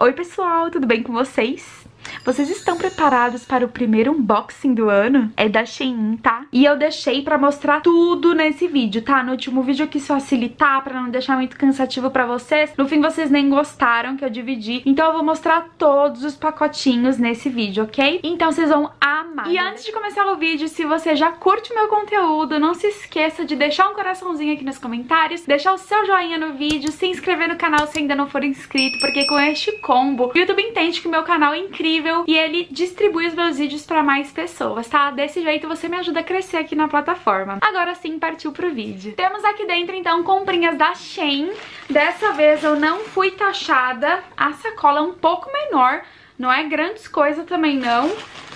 Oi pessoal, tudo bem com vocês? Vocês estão preparados para o primeiro unboxing do ano? É da Shein, tá? E eu deixei pra mostrar tudo nesse vídeo, tá? No último vídeo eu quis facilitar pra não deixar muito cansativo pra vocês. No fim vocês nem gostaram que eu dividi, então eu vou mostrar todos os pacotinhos nesse vídeo, ok? Então vocês vão amar. E antes de começar o vídeo, se você já curte o meu conteúdo, não se esqueça de deixar um coraçãozinho aqui nos comentários, deixar o seu joinha no vídeo, se inscrever no canal se ainda não for inscrito, porque com este combo o YouTube entende que o meu canal é incrível e ele distribui os meus vídeos pra mais pessoas, tá? Desse jeito você me ajuda a crescer aqui na plataforma. Agora sim, partiu pro vídeo. Temos aqui dentro, então, comprinhas da Shein. Dessa vez eu não fui taxada. A sacola é um pouco menor, não é grandes coisas também não.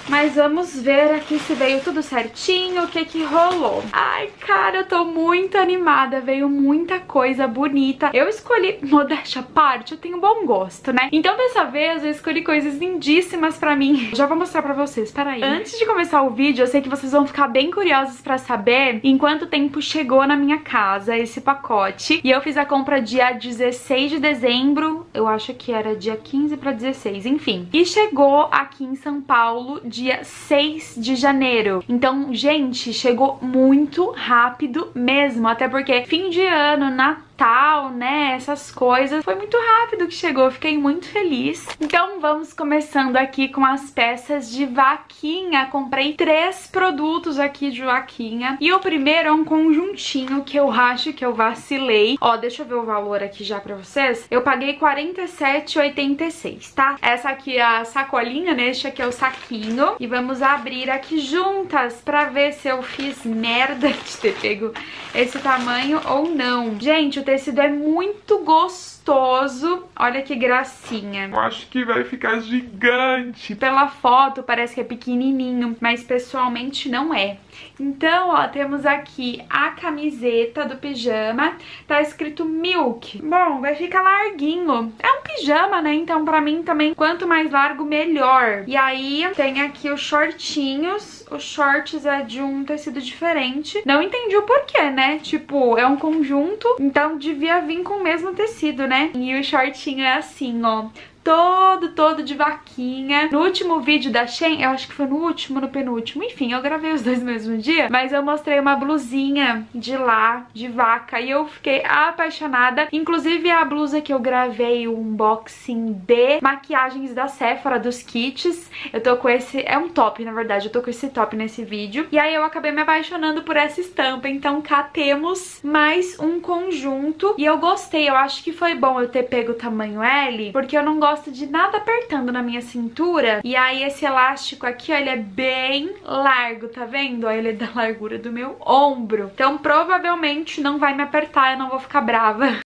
Mas vamos ver aqui se veio tudo certinho, o que que rolou. Ai, cara, eu tô muito animada, veio muita coisa bonita. Eu escolhi, modéstia à parte, eu tenho bom gosto, né? Então dessa vez eu escolhi coisas lindíssimas pra mim. Já vou mostrar pra vocês, peraí. Antes de começar o vídeo, eu sei que vocês vão ficar bem curiosos pra saber em quanto tempo chegou na minha casa esse pacote. E eu fiz a compra dia 16 de dezembro, eu acho que era dia 15 pra 16, enfim. E chegou aqui em São Paulo dia 6 de janeiro. Então, gente, chegou muito rápido mesmo, até porque fim de ano, Natal, né, essas coisas. Foi muito rápido que chegou, fiquei muito feliz. Então vamos começando aqui com as peças de vaquinha. Comprei 3 produtos aqui de vaquinha. E o primeiro é um conjuntinho que eu acho que eu vacilei. Ó, deixa eu ver o valor aqui já pra vocês. Eu paguei R$ 47,86, tá? Essa aqui é a sacolinha, né? Este aqui é o saquinho. E vamos abrir aqui juntas pra ver se eu fiz merda de ter pego esse tamanho ou não. Gente, o tecido é muito gostoso. Olha que gracinha. Eu acho que vai ficar gigante. Pela foto parece que é pequenininho, mas pessoalmente não é. Então, ó, temos aqui a camiseta do pijama. Tá escrito Milk. Bom, vai ficar larguinho. É um pijama, né? Então pra mim também, quanto mais largo, melhor. E aí tem aqui os shortinhos. Os shorts é de um tecido diferente. Não entendi o porquê, né? Tipo, é um conjunto, então devia vir com o mesmo tecido, né? E o shortinho é assim, ó, todo de vaquinha. No último vídeo da Shein, eu acho que foi no último, no penúltimo, enfim, eu gravei os dois no mesmo dia, mas eu mostrei uma blusinha de lá, de vaca, e eu fiquei apaixonada. Inclusive a blusa que eu gravei, o unboxing de maquiagens da Sephora, dos kits, eu tô com esse, é um top, na verdade, eu tô com esse top nesse vídeo, e aí eu acabei me apaixonando por essa estampa. Então cá temos mais um conjunto, e eu gostei, eu acho que foi bom eu ter pego o tamanho L, porque eu não gosto de nada apertando na minha cintura. E aí esse elástico aqui, ó, ele é bem largo, tá vendo? Ó, ele é da largura do meu ombro. Então provavelmente não vai me apertar, eu não vou ficar brava.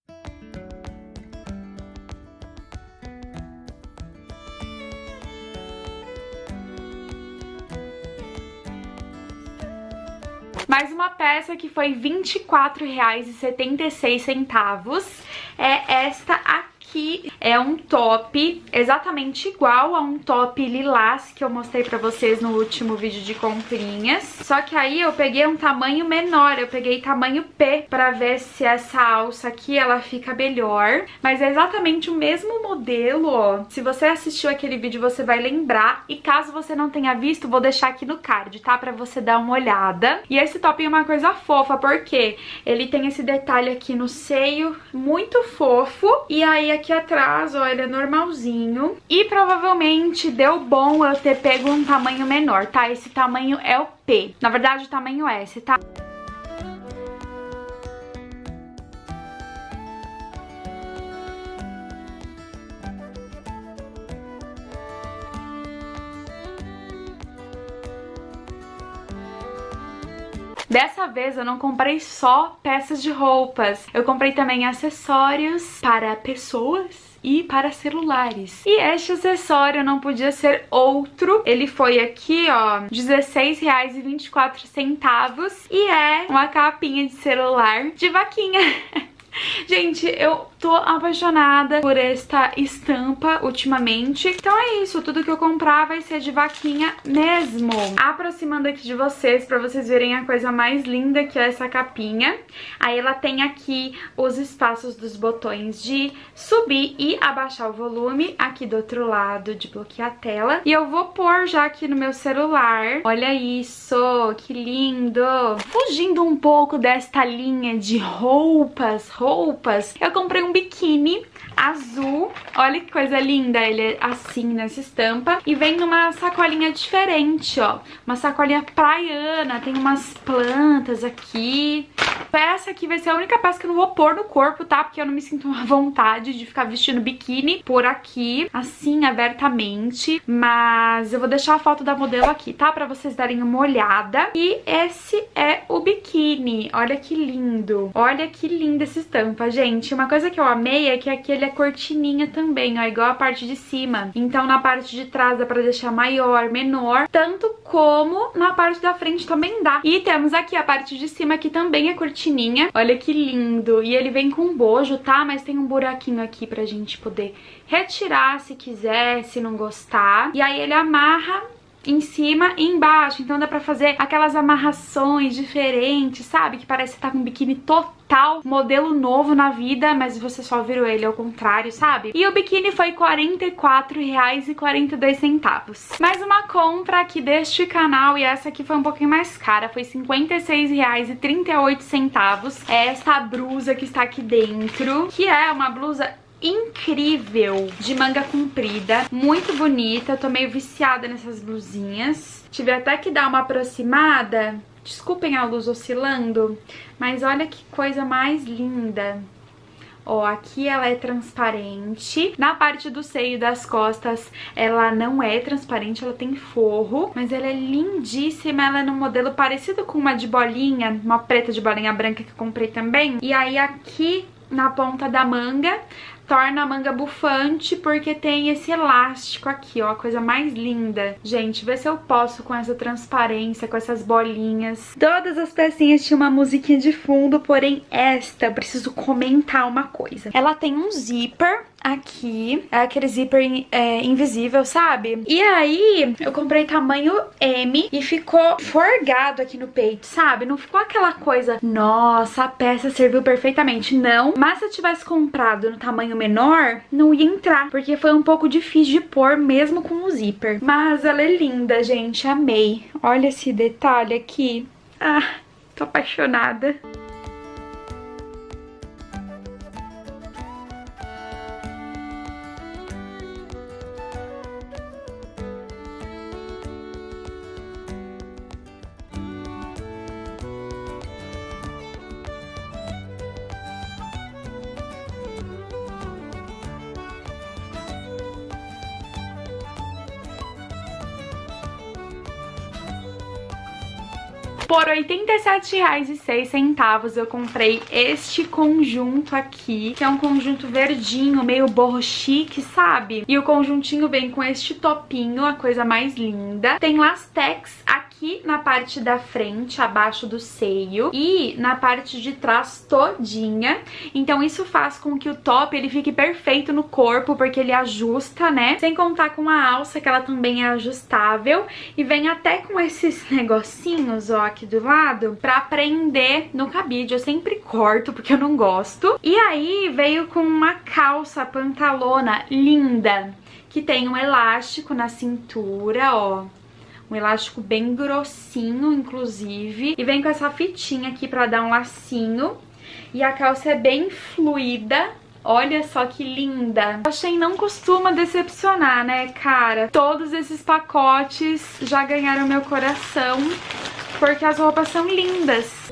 Mais uma peça que foi R$ 24,76. É esta aqui. É um top exatamente igual a um top lilás que eu mostrei pra vocês no último vídeo de comprinhas. Só que aí eu peguei um tamanho menor, eu peguei tamanho P, pra ver se essa alça aqui, ela fica melhor. Mas é exatamente o mesmo modelo, ó. Se você assistiu aquele vídeo, você vai lembrar. E caso você não tenha visto, vou deixar aqui no card, tá? Pra você dar uma olhada. E esse top é uma coisa fofa, porque ele tem esse detalhe aqui no seio, muito fofo. E aí aqui atrás, ó, ele é normalzinho. E provavelmente deu bom eu ter pego um tamanho menor, tá? Esse tamanho é o P. Na verdade, o tamanho é esse, tá? Dessa vez eu não comprei só peças de roupas, eu comprei também acessórios para pessoas e para celulares. E este acessório não podia ser outro. Ele foi aqui, ó, R$ 16,24. E é uma capinha de celular de vaquinha. Gente, eu tô apaixonada por esta estampa ultimamente. Então é isso, tudo que eu comprar vai ser de vaquinha mesmo. Aproximando aqui de vocês, pra vocês verem a coisa mais linda que é essa capinha. Aí ela tem aqui os espaços dos botões de subir e abaixar o volume. Aqui do outro lado, de bloquear a tela. E eu vou pôr já aqui no meu celular. Olha isso, que lindo! Fugindo um pouco desta linha de roupas, eu comprei um biquíni azul, olha que coisa linda, ele é assim nessa estampa e vem numa sacolinha diferente, ó, uma sacolinha praiana, tem umas plantas aqui. Peça aqui vai ser a única peça que eu não vou pôr no corpo, tá? Porque eu não me sinto à vontade de ficar vestindo biquíni por aqui, assim, abertamente. Mas eu vou deixar a foto da modelo aqui, tá? Pra vocês darem uma olhada. E esse é o biquíni. Olha que lindo. Olha que linda essa estampa, gente. Uma coisa que eu amei é que aqui ele é cortininha também, ó, igual a parte de cima. Então na parte de trás dá pra deixar maior, menor, tanto como na parte da frente também dá. E temos aqui a parte de cima que também é cortininha. Olha que lindo. E ele vem com bojo, tá? Mas tem um buraquinho aqui pra gente poder retirar se quiser, se não gostar. E aí ele amarra em cima e embaixo. Então dá pra fazer aquelas amarrações diferentes, sabe? Que parece que tá com um biquíni total, modelo novo na vida, mas você só virou ele ao contrário, sabe? E o biquíni foi R$ 44,42. Mais uma compra aqui deste canal, e essa aqui foi um pouquinho mais cara, foi R$ 56,38. É essa blusa que está aqui dentro, que é uma blusa incrível, de manga comprida, muito bonita. Eu tô meio viciada nessas blusinhas. Tive até que dar uma aproximada. Desculpem a luz oscilando, mas olha que coisa mais linda. Ó, aqui ela é transparente. Na parte do seio e das costas ela não é transparente, ela tem forro, mas ela é lindíssima. Ela é num modelo parecido com uma de bolinha, uma preta de bolinha branca que eu comprei também. E aí aqui na ponta da manga, torna a manga bufante, porque tem esse elástico aqui, ó, a coisa mais linda. Gente, vê se eu posso com essa transparência, com essas bolinhas. Todas as pecinhas tinham uma musiquinha de fundo, porém esta, eu preciso comentar uma coisa. Ela tem um zíper aqui, é aquele zíper invisível, sabe? E aí, eu comprei tamanho M e ficou forgado aqui no peito, sabe? Não ficou aquela coisa, nossa, a peça serviu perfeitamente, não. Mas se eu tivesse comprado no tamanho menor, não ia entrar, porque foi um pouco difícil de pôr, mesmo com o zíper. Mas ela é linda, gente, amei. Olha esse detalhe aqui. Ah, tô apaixonada. Por R$ 87,06 eu comprei este conjunto aqui, que é um conjunto verdinho, meio boho chique, sabe? E o conjuntinho vem com este topinho, a coisa mais linda. Tem lastex aqui na parte da frente, abaixo do seio, e na parte de trás todinha. Então isso faz com que o top ele fique perfeito no corpo, porque ele ajusta, né? Sem contar com a alça, que ela também é ajustável. E vem até com esses negocinhos, ó, aqui do lado, pra prender no cabide. Eu sempre corto, porque eu não gosto. E aí veio com uma calça pantalona linda, que tem um elástico na cintura, ó, um elástico bem grossinho, inclusive. E vem com essa fitinha aqui pra dar um lacinho. E a calça é bem fluida. Olha só que linda. A Shein não costuma decepcionar, né, cara? Todos esses pacotes já ganharam meu coração, porque as roupas são lindas.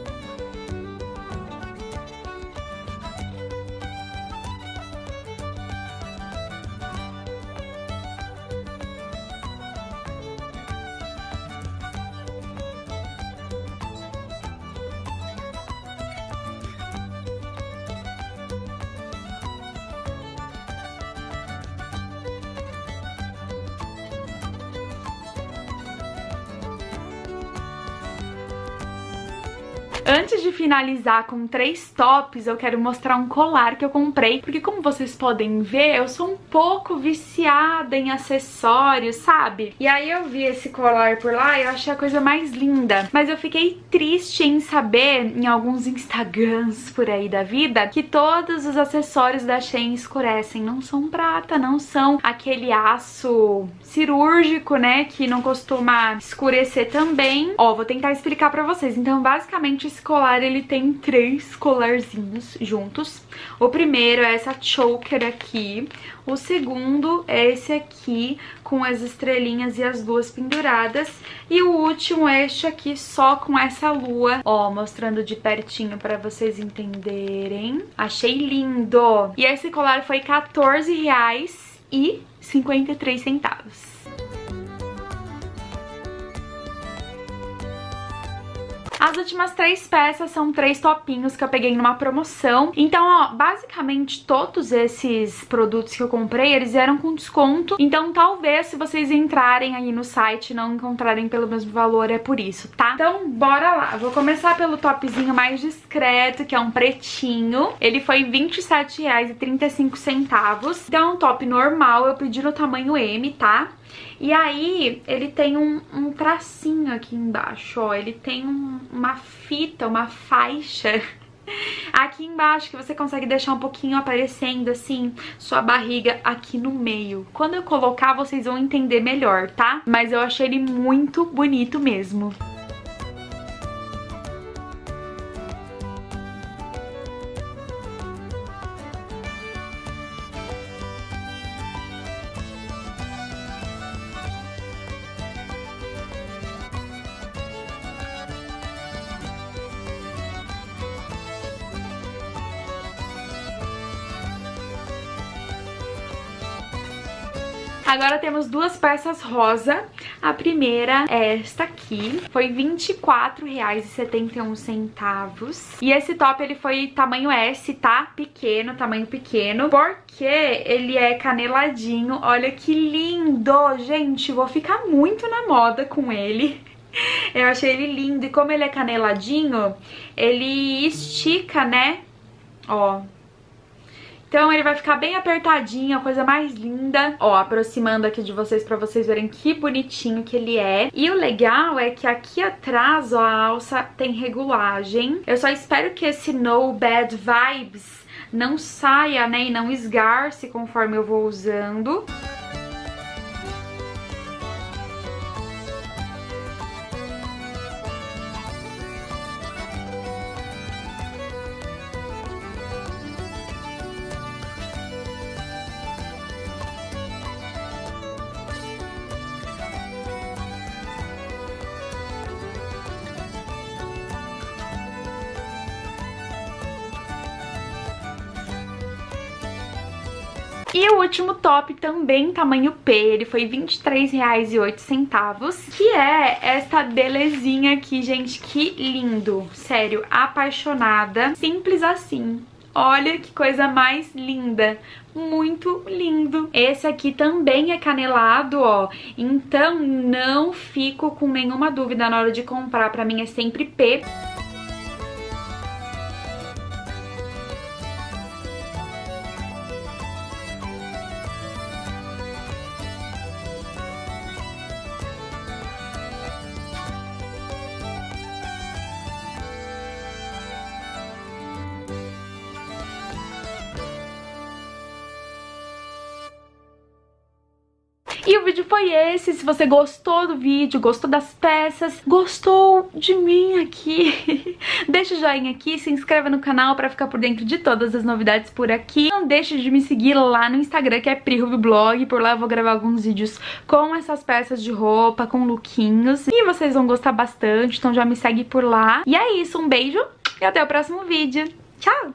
Antes de finalizar com 3 tops, eu quero mostrar um colar que eu comprei, porque como vocês podem ver, eu sou um pouco viciada em acessórios, sabe? E aí eu vi esse colar por lá e eu achei a coisa mais linda, mas eu fiquei triste em saber, em alguns Instagrams por aí da vida, que todos os acessórios da Shein escurecem, não são prata, não são aquele aço cirúrgico, né, que não costuma escurecer também. Ó, vou tentar explicar pra vocês. Então, basicamente, esse colar, ele tem 3 colarzinhos juntos. O primeiro é essa choker aqui. O segundo é esse aqui, com as estrelinhas e as luas penduradas. E o último é este aqui, só com essa lua. Ó, mostrando de pertinho pra vocês entenderem. Achei lindo! E esse colar foi R$14,53. As últimas 3 peças são 3 topinhos que eu peguei numa promoção. Então, ó, basicamente todos esses produtos que eu comprei, eles eram com desconto. Então, talvez se vocês entrarem aí no site e não encontrarem pelo mesmo valor, é por isso, tá? Então, bora lá. Vou começar pelo topzinho mais discreto, que é um pretinho. Ele foi R$27,35. Então, é um top normal, eu pedi no tamanho M, tá? E aí, ele tem um tracinho aqui embaixo, ó. Ele tem uma fita, uma faixa aqui embaixo, que você consegue deixar um pouquinho aparecendo, assim, sua barriga aqui no meio. Quando eu colocar, vocês vão entender melhor, tá? Mas eu achei ele muito bonito mesmo. Agora temos 2 peças rosa. A primeira é esta aqui, foi R$24,71. E esse top, ele foi tamanho S, tá? Pequeno, tamanho pequeno, porque ele é caneladinho. Olha que lindo, gente, vou ficar muito na moda com ele. Eu achei ele lindo, e como ele é caneladinho, ele estica, né? Ó... Então ele vai ficar bem apertadinho, a coisa mais linda. Ó, aproximando aqui de vocês pra vocês verem que bonitinho que ele é. E o legal é que aqui atrás, ó, a alça tem regulagem. Eu só espero que esse No Bad Vibes não saia, né, e não esgarce conforme eu vou usando. E o último top também, tamanho P, ele foi R$23,08, que é esta belezinha aqui, gente, que lindo. Sério, apaixonada. Simples assim. Olha que coisa mais linda. Muito lindo. Esse aqui também é canelado, ó. Então não fico com nenhuma dúvida na hora de comprar. Pra mim é sempre P. E o vídeo foi esse. Se você gostou do vídeo, gostou das peças, gostou de mim aqui, deixa o joinha aqui, se inscreva no canal pra ficar por dentro de todas as novidades por aqui. Não deixe de me seguir lá no Instagram, que é priirubioblog. Por lá eu vou gravar alguns vídeos com essas peças de roupa, com lookinhos. E vocês vão gostar bastante, então já me segue por lá. E é isso, um beijo e até o próximo vídeo. Tchau!